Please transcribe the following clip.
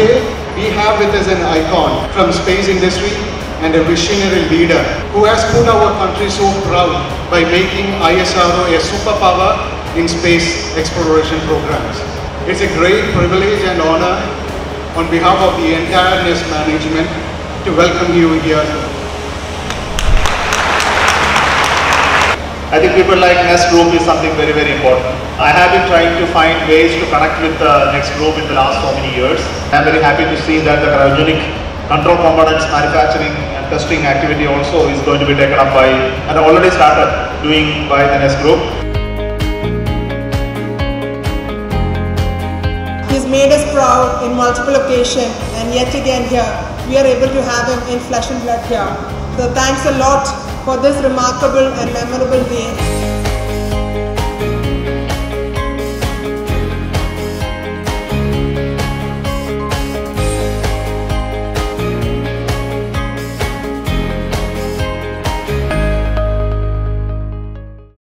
Today, we have with us an icon from space industry and a visionary leader who has put our country so proud by making ISRO a superpower in space exploration programs. It's a great privilege and honor on behalf of the entire NIST management to welcome you here. I think people like NIST Group is something very, very important. I have been trying to find ways to connect with the NIST Group in the last so many years. I'm very happy to see that the cryogenic control components manufacturing and testing activity also is going to be taken up by, and already started doing by the NIST Group. He's made us proud in multiple occasions, and yet again here, we are able to have him in flesh and blood here. So thanks a lot for this remarkable and memorable day.